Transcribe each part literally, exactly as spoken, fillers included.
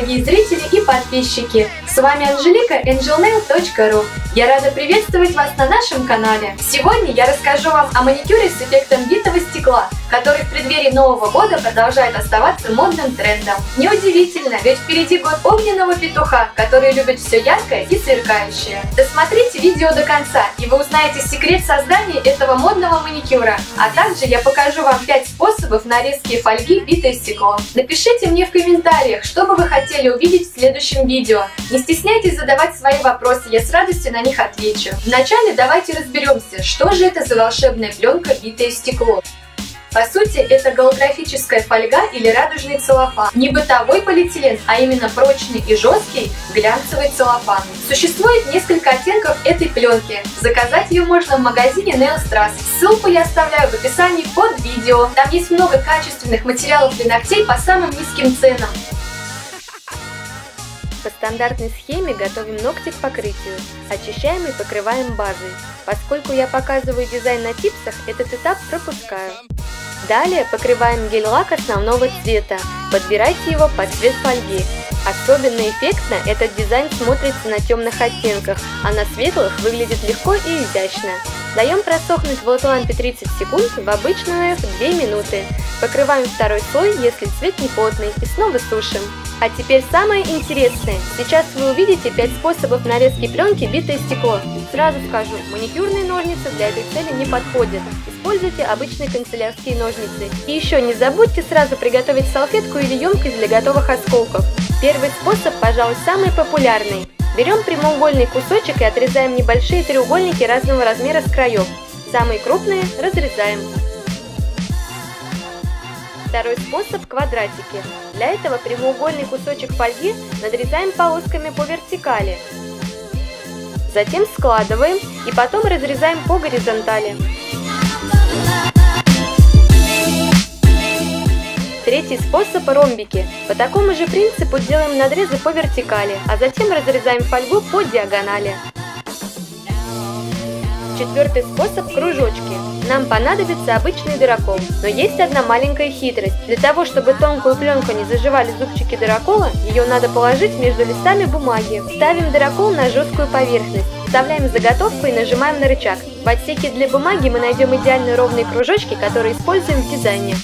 дорогие зрители и подписчики! С вами Анжелика, Angelnail точка ру. Я рада приветствовать вас на нашем канале. Сегодня я расскажу вам о маникюре с эффектом битого стекла, который в преддверии Нового года продолжает оставаться модным трендом. Неудивительно, ведь впереди год огненного петуха, который любит все яркое и сверкающее. Досмотрите видео до конца, и вы узнаете секрет создания этого модного маникюра. А также я покажу вам пять способов нарезки фольги битое стекло. Напишите мне в комментариях, что бы вы хотели увидеть в следующем видео. Не стесняйтесь задавать свои вопросы, я с радостью на них отвечу. Вначале давайте разберемся, что же это за волшебная пленка битое стекло. По сути, это голографическая фольга или радужный целлофан. Не бытовой полиэтилен, а именно прочный и жесткий глянцевый целлофан. Существует несколько оттенков этой пленки. Заказать ее можно в магазине Nailstrass. Ссылку я оставляю в описании под видео. Там есть много качественных материалов для ногтей по самым низким ценам. По стандартной схеме готовим ногти к покрытию, очищаем и покрываем базой. Поскольку я показываю дизайн на типсах, этот этап пропускаю. Далее покрываем гель-лак основного цвета, подбирайте его под цвет фольги. Особенно эффектно этот дизайн смотрится на темных оттенках, а на светлых выглядит легко и изящно. Даем просохнуть в лампе тридцать секунд, в обычную две минуты. Покрываем второй слой, если цвет не плотный, и снова сушим. А теперь самое интересное. Сейчас вы увидите пять способов нарезки пленки битое стекло. Сразу скажу, маникюрные ножницы для этой цели не подходят. Используйте обычные канцелярские ножницы. И еще не забудьте сразу приготовить салфетку или емкость для готовых осколков. Первый способ, пожалуй, самый популярный. Берем прямоугольный кусочек и отрезаем небольшие треугольники разного размера с краев. Самые крупные разрезаем. Второй способ – квадратики. Для этого прямоугольный кусочек фольги надрезаем полосками по вертикали. Затем складываем и потом разрезаем по горизонтали. Третий способ – ромбики. По такому же принципу делаем надрезы по вертикали, а затем разрезаем фольгу по диагонали. Четвертый способ – кружочки. Нам понадобится обычный дырокол, но есть одна маленькая хитрость. Для того, чтобы тонкую пленку не заживали зубчики дырокола, ее надо положить между листами бумаги. Ставим дырокол на жесткую поверхность, вставляем заготовку и нажимаем на рычаг. В отсеке для бумаги мы найдем идеально ровные кружочки, которые используем в дизайне.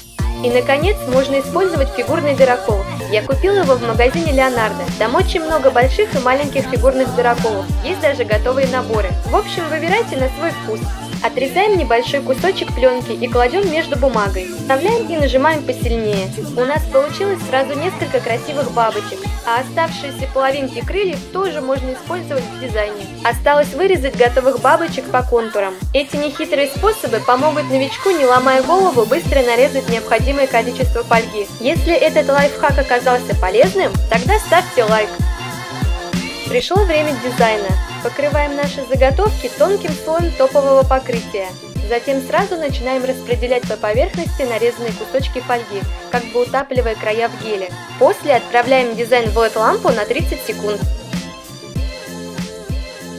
И, наконец, можно использовать фигурный дырокол. Я купила его в магазине Леонардо. Там очень много больших и маленьких фигурных дыроколов. Есть даже готовые наборы. В общем, выбирайте на свой вкус. Отрезаем небольшой кусочек пленки и кладем между бумагой. Вставляем и нажимаем посильнее. У нас получилось сразу несколько красивых бабочек. А оставшиеся половинки крыльев тоже можно использовать в дизайне. Осталось вырезать готовых бабочек по контурам. Эти нехитрые способы помогут новичку, не ломая голову, быстро нарезать необходимое количество фольги. Если этот лайфхак оказался полезным, тогда ставьте лайк. Пришло время дизайна. Покрываем наши заготовки тонким слоем топового покрытия. Затем сразу начинаем распределять по поверхности нарезанные кусочки фольги, как бы утапливая края в геле. После отправляем дизайн в эл и дэ-лампу на тридцать секунд.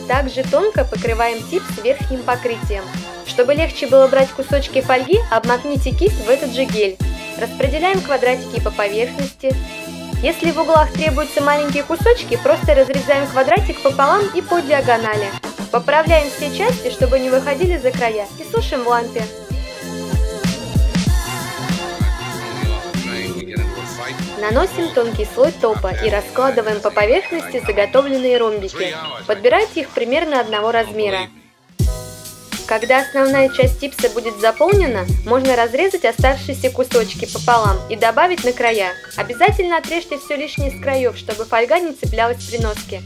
Также тонко покрываем типс верхним покрытием. Чтобы легче было брать кусочки фольги, обмакните кисть в этот же гель. Распределяем квадратики по поверхности. Если в углах требуются маленькие кусочки, просто разрезаем квадратик пополам и по диагонали. Поправляем все части, чтобы не выходили за края, и сушим в лампе. Наносим тонкий слой топа и раскладываем по поверхности заготовленные ромбики. Подбирайте их примерно одного размера. Когда основная часть типса будет заполнена, можно разрезать оставшиеся кусочки пополам и добавить на края. Обязательно отрежьте все лишнее с краев, чтобы фольга не цеплялась при носке.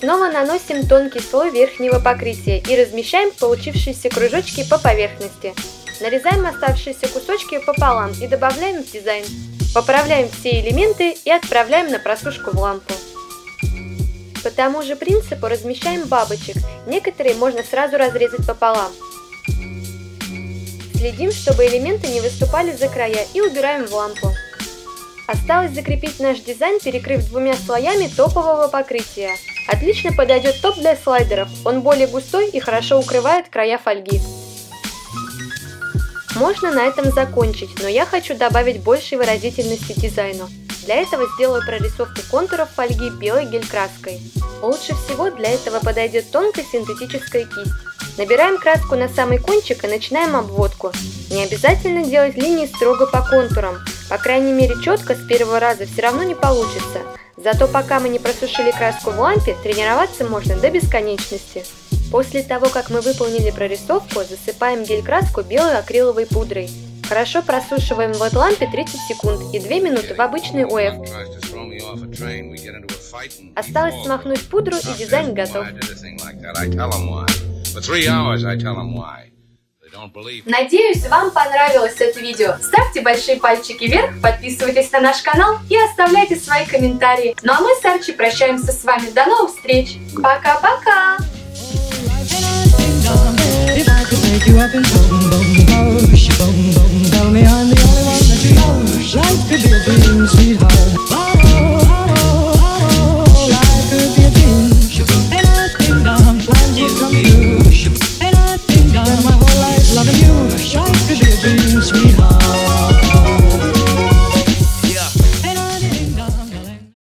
Снова наносим тонкий слой верхнего покрытия и размещаем получившиеся кружочки по поверхности. Нарезаем оставшиеся кусочки пополам и добавляем в дизайн. Поправляем все элементы и отправляем на просушку в лампу. По тому же принципу размещаем бабочек, некоторые можно сразу разрезать пополам. Следим, чтобы элементы не выступали за края, и убираем в лампу. Осталось закрепить наш дизайн, перекрыв двумя слоями топового покрытия. Отлично подойдет топ для слайдеров, он более густой и хорошо укрывает края фольги. Можно на этом закончить, но я хочу добавить больше выразительности дизайну. Для этого сделаю прорисовку контуров фольги белой гель-краской. Лучше всего для этого подойдет тонкая синтетическая кисть. Набираем краску на самый кончик и начинаем обводку. Не обязательно делать линии строго по контурам. По крайней мере, четко с первого раза все равно не получится. Зато пока мы не просушили краску в лампе, тренироваться можно до бесконечности. После того, как мы выполнили прорисовку, засыпаем гель-краску белой акриловой пудрой. Хорошо просушиваем в лампе тридцать секунд и две минуты в обычный ОФ. Осталось смахнуть пудру, и дизайн готов. Надеюсь, вам понравилось это видео. Ставьте большие пальчики вверх, подписывайтесь на наш канал и оставляйте свои комментарии. Ну а мы с Арчи прощаемся с вами. До новых встреч. Пока-пока. If I could take you up and boom, boom, boom, boom,